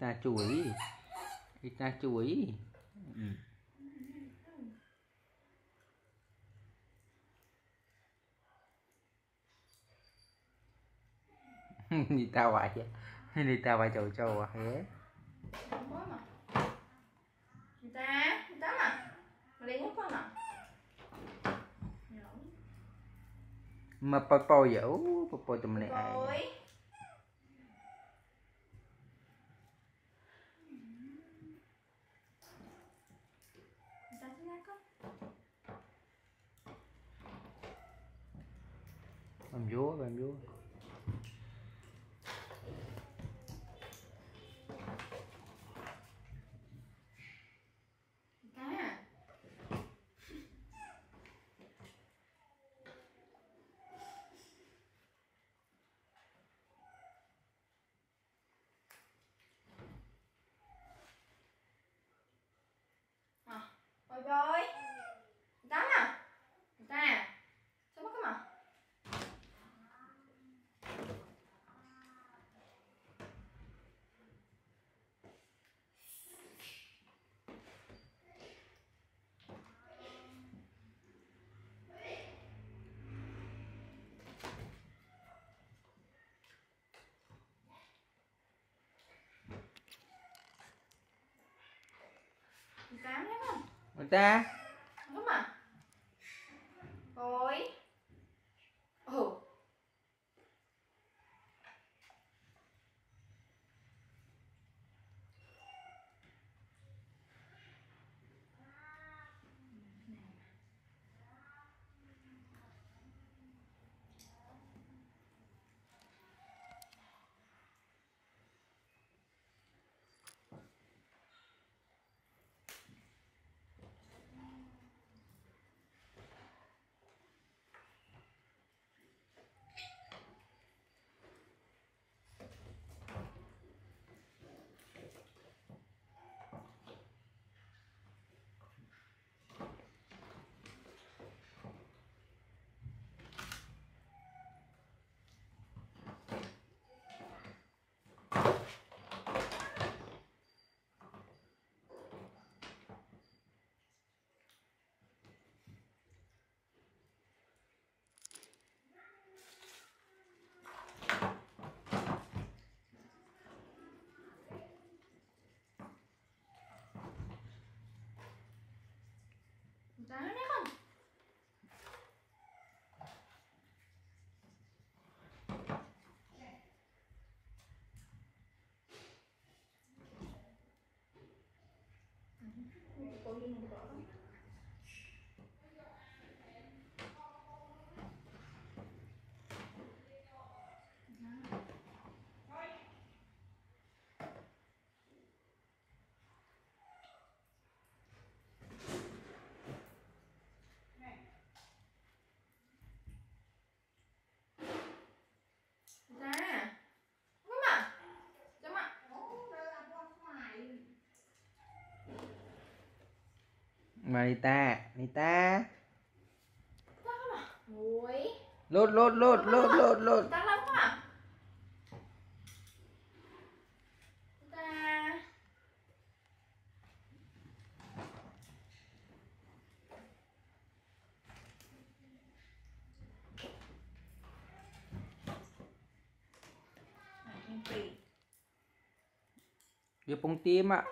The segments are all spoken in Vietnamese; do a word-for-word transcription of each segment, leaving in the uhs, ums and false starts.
Nita chuối, Nita chuối. Ừ. Nita hoài vậy, Nita hoài trầu trầu hoài thế. Nita, Nita mà, mày đi ngủ con nào? Mà popo dẫu, popo chùm này. Làm vúa, làm vúa. Rồi Tám à, Tám à, sao mất cái mà Tám đấy không? Người ta đúng mà ôi ừ. Tám đấy con. Mà Nita, Nita lột lột lột lột lột lột vô bông tim ạ.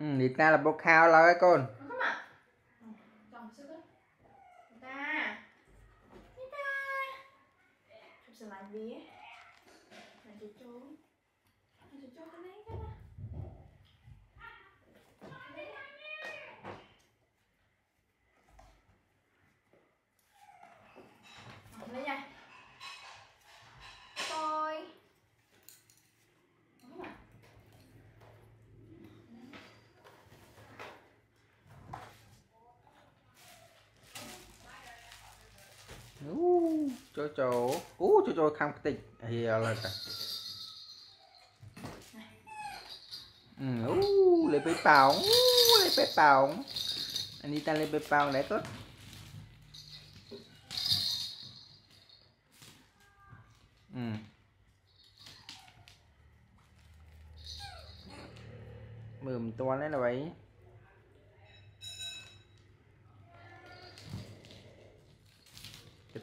Ừ, Nita là bố khao lo cái con. Nita, JoJo. Ú JoJo khăm cái tịch. Hiểu là cả. Ừ, ú lấy bếp bóng. Ú lấy bếp bóng. Nita lấy bếp bóng đấy tốt. Ừ. Mượm to đấy là vậy.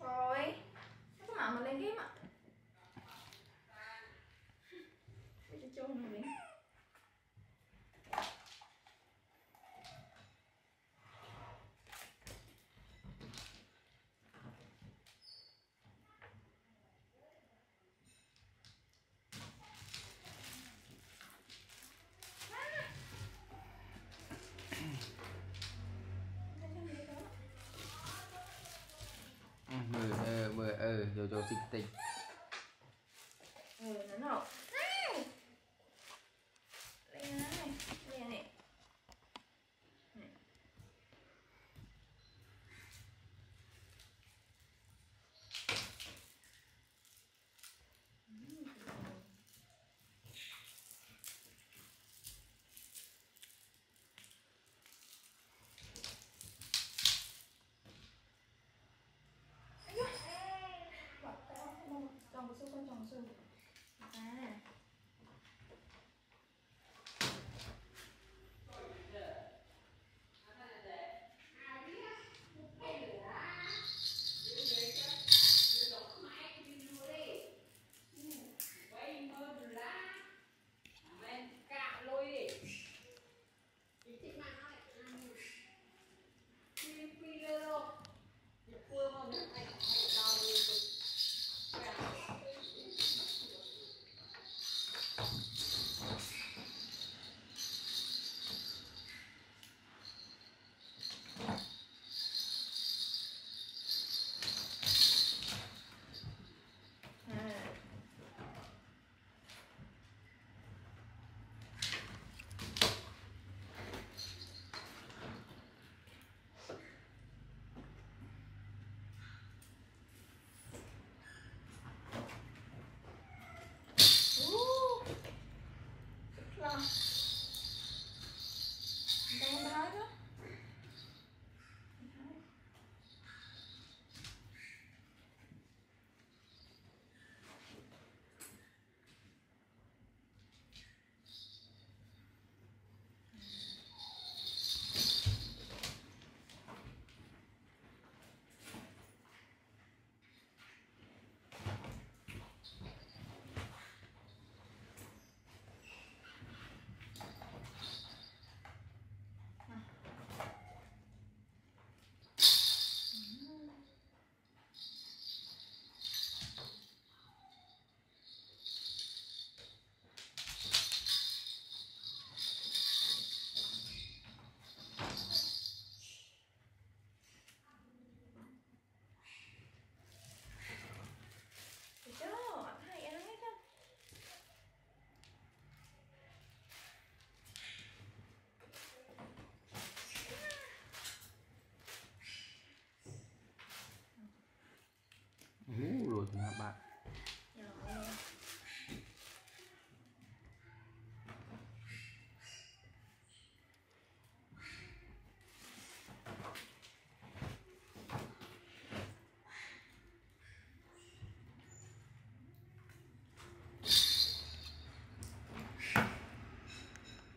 Rồi, các bạn mà lên game ạ. JoJo này. JoJo xinh tinh. Ừ, nó nổ. Này. Lên này, lên này. Này. Hú rồi thì các bạn